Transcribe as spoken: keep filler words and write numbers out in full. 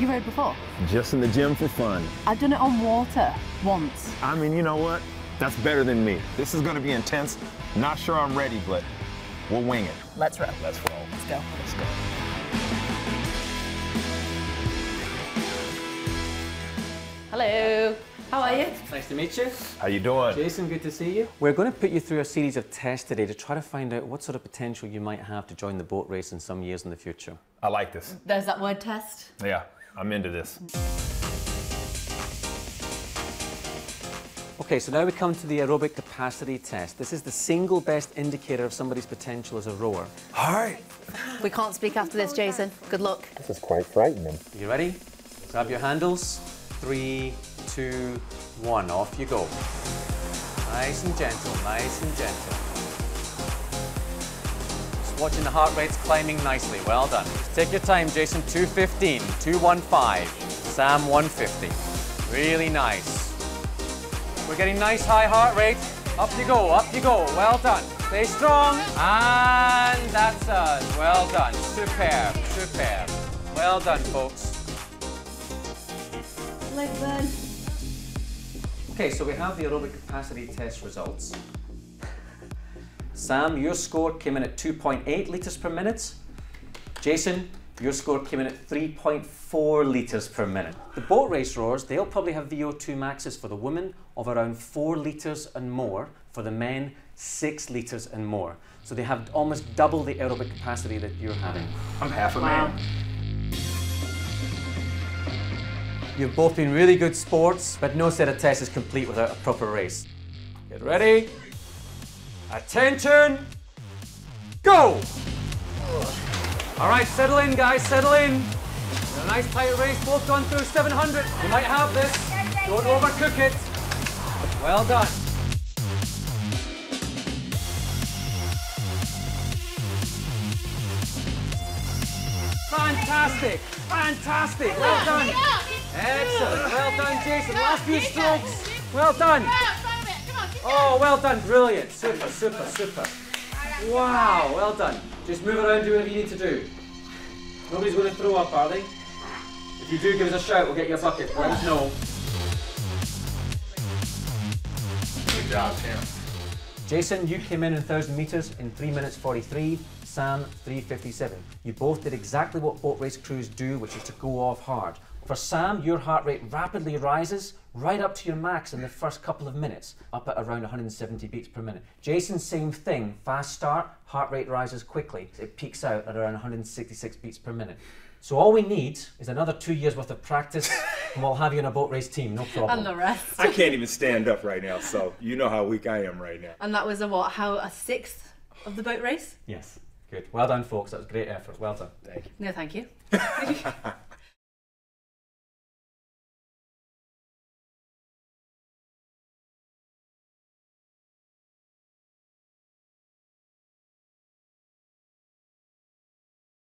you rowed before? Just in the gym for fun. I've done it on water once. I mean, you know what? That's better than me. This is going to be intense. Not sure I'm ready, but we'll wing it. Let's row. Let's roll. Let's go. Let's go. Hello. How are you? Nice to meet you. How you doing? Jason, good to see you. We're going to put you through a series of tests today to try to find out what sort of potential you might have to join the boat race in some years in the future. I like this. There's that word test. Yeah, I'm into this. Okay, so now we come to the aerobic capacity test. This is the single best indicator of somebody's potential as a rower. All right. We can't speak after this, Jason. Good luck. This is quite frightening. You ready? Grab your handles. Three, two, one, off you go. Nice and gentle, nice and gentle. Just watching the heart rate's climbing nicely, well done. Just take your time, Jason, two fifteen, two one five, Sam one fifty. Really nice. We're getting nice high heart rate. Up you go, up you go, well done. Stay strong, and that's us, well done. Superb, superb. Well done, folks. Leg burn. Okay, so we have the aerobic capacity test results. Sam, your score came in at two point eight litres per minute. Jason, your score came in at three point four litres per minute. The boat race rowers, they'll probably have V O two maxes for the women of around four litres and more. For the men, six litres and more. So they have almost double the aerobic capacity that you're having. I'm half a wow. man. You've both been really good sports, but no set of tests is complete without a proper race. Get ready. Attention. Go! All right, settle in, guys, settle in. A nice tight race, both gone through seven hundred. You might have this. Don't overcook it. Well done. Fantastic, fantastic, well done. Excellent. Well done, Jason. Last few strokes. Well done. Oh, well done. Brilliant. Super, super, super. Wow. Well done. Just move around, do whatever you need to do. Nobody's going to throw up, are they? If you do, give us a shout. We'll get your bucket. Let us know. Good job, Sam. Jason, you came in in one thousand metres in three minutes forty-three. Sam, three fifty-seven. You both did exactly what boat race crews do, which is to go off hard. For Sam, your heart rate rapidly rises right up to your max in the first couple of minutes, up at around one hundred seventy beats per minute. Jason, same thing, fast start, heart rate rises quickly. It peaks out at around one hundred sixty-six beats per minute. So all we need is another two years worth of practice and we'll have you in a boat race team, no problem. And the rest. I can't even stand up right now, so you know how weak I am right now. And that was a what, how, a sixth of the boat race? Yes, good. Well done, folks, that was great effort, well done. Thank you. No, thank you.